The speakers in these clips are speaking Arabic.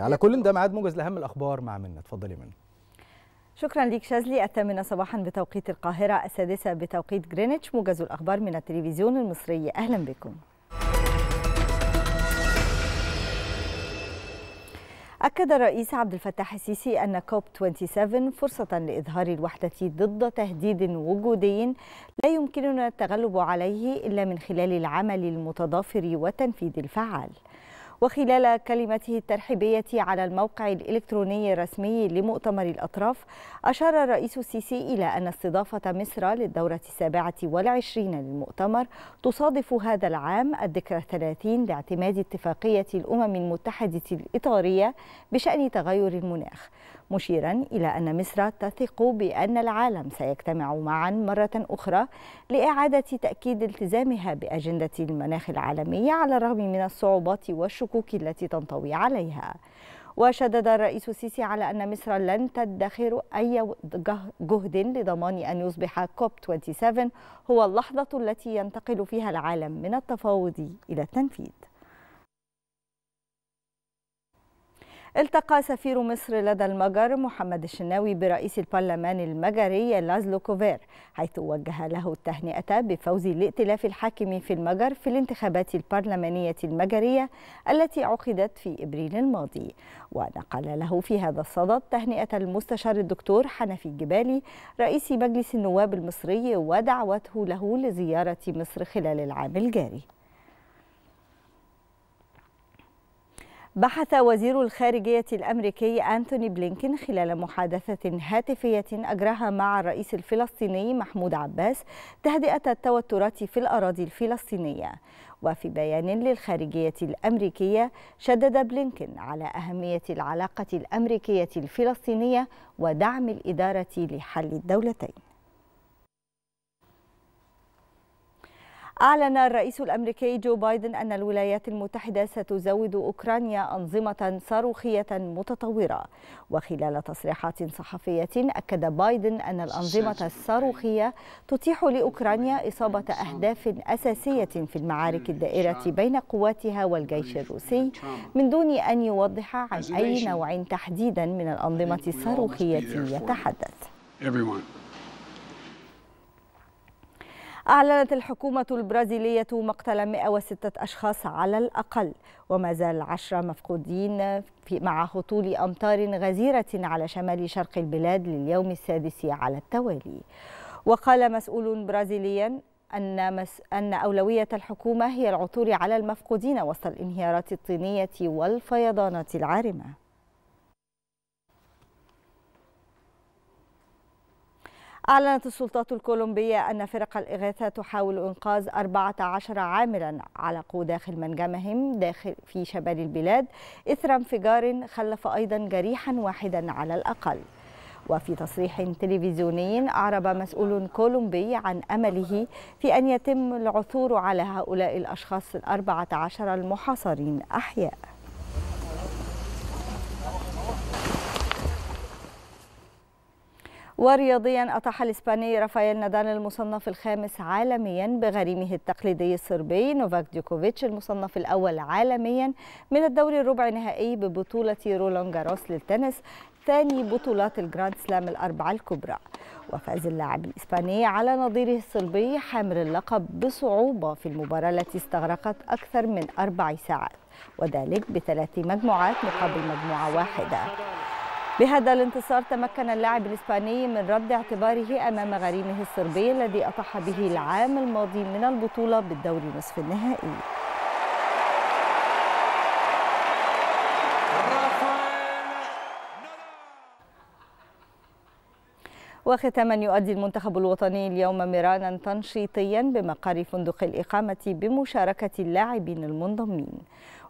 على كل ده ميعاد موجز لأهم الأخبار مع منى. اتفضلي منى. شكرا ليك شاذلي. 8 صباحا بتوقيت القاهرة، 6 بتوقيت جرينتش. موجز الأخبار من التلفزيون المصري، أهلا بكم. أكد الرئيس عبد الفتاح السيسي أن كوب 27 فرصة لإظهار الوحدة ضد تهديد وجودي لا يمكننا التغلب عليه إلا من خلال العمل المتضافر والتنفيذ الفعال. وخلال كلمته الترحيبية على الموقع الإلكتروني الرسمي لمؤتمر الأطراف، أشار الرئيس السيسي إلى أن استضافة مصر للدورة 27 للمؤتمر تصادف هذا العام الذكرى 30 لاعتماد اتفاقية الأمم المتحدة الإطارية بشأن تغير المناخ، مشيرا إلى أن مصر تثق بأن العالم سيجتمع معا مرة أخرى لإعادة تأكيد التزامها بأجندة المناخ العالمية على الرغم من الصعوبات والشكوك التي تنطوي عليها. وشدد الرئيس السيسي على أن مصر لن تدخر أي جهد لضمان أن يصبح كوب 27 هو اللحظة التي ينتقل فيها العالم من التفاوض إلى التنفيذ. التقى سفير مصر لدى المجر محمد الشناوي برئيس البرلمان المجري لازلو كوفير، حيث وجه له التهنئة بفوز الائتلاف الحاكم في المجر في الانتخابات البرلمانية المجرية التي عقدت في إبريل الماضي. ونقل له في هذا الصدد تهنئة المستشار الدكتور حنفي الجبالي رئيس مجلس النواب المصري ودعوته له لزيارة مصر خلال العام الجاري. بحث وزير الخارجية الأمريكي أنتوني بلينكين خلال محادثة هاتفية أجراها مع الرئيس الفلسطيني محمود عباس تهدئة التوترات في الأراضي الفلسطينية. وفي بيان للخارجية الأمريكية، شدد بلينكين على أهمية العلاقة الأمريكية الفلسطينية ودعم الإدارة لحل الدولتين. أعلن الرئيس الأمريكي جو بايدن أن الولايات المتحدة ستزود أوكرانيا أنظمة صاروخية متطورة. وخلال تصريحات صحفية، أكد بايدن أن الأنظمة الصاروخية تتيح لأوكرانيا إصابة أهداف أساسية في المعارك الدائرة بين قواتها والجيش الروسي، من دون أن يوضح عن أي نوع تحديدا من الأنظمة الصاروخية يتحدث. أعلنت الحكومة البرازيلية مقتل 106 أشخاص على الأقل، وما زال 10 مفقودين مع هطول أمطار غزيرة على شمال شرق البلاد لليوم السادس على التوالي. وقال مسؤول برازيلي أن أولوية الحكومة هي العثور على المفقودين وسط الانهيارات الطينية والفيضانات العارمة. أعلنت السلطات الكولومبية أن فرق الإغاثة تحاول إنقاذ 14 عاملا علقوا داخل منجمهم في شمال البلاد إثر انفجار خلف أيضا جريحا واحدا على الأقل. وفي تصريح تلفزيوني، أعرب مسؤول كولومبي عن أمله في أن يتم العثور على هؤلاء الأشخاص 14 المحاصرين أحياء. ورياضيا، أطاح الإسباني رافائيل نادال المصنف الخامس عالميا بغريمه التقليدي الصربي نوفاك ديكوفيتش المصنف الأول عالميا من الدوري الربع نهائي ببطولة رولان جاروس للتنس، ثاني بطولات الجراند سلام الأربعة الكبرى. وفاز اللاعب الإسباني على نظيره الصربي حامل اللقب بصعوبة في المباراة التي استغرقت أكثر من 4 ساعات، وذلك ب3 مجموعات مقابل مجموعة واحدة. بهذا الانتصار تمكن اللاعب الإسباني من رد اعتباره أمام غريمه الصربي الذي أطاح به العام الماضي من البطولة بالدوري نصف النهائي. وختاما، يؤدي المنتخب الوطني اليوم مرانا تنشيطيا بمقر فندق الإقامة بمشاركة اللاعبين المنضمين.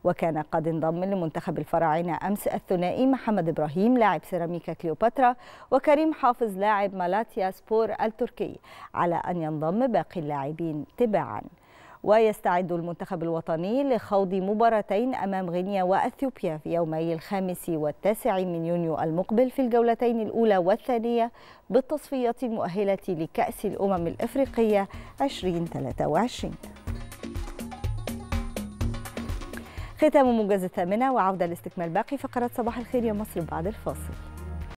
وكان قد انضم لمنتخب الفراعنة أمس الثنائي محمد إبراهيم لاعب سيراميكا كليوباترا وكريم حافظ لاعب مالاتيا سبور التركي، على أن ينضم باقي اللاعبين تباعا. ويستعد المنتخب الوطني لخوض مباراتين أمام غينيا وأثيوبيا في يومي 5 و9 يونيو المقبل في الجولتين الأولى والثانية بالتصفية المؤهلة لكأس الأمم الأفريقية 2023. ختام موجز الثامنة وعودة لاستكمال باقي فقرات صباح الخير يا مصر بعد الفاصل.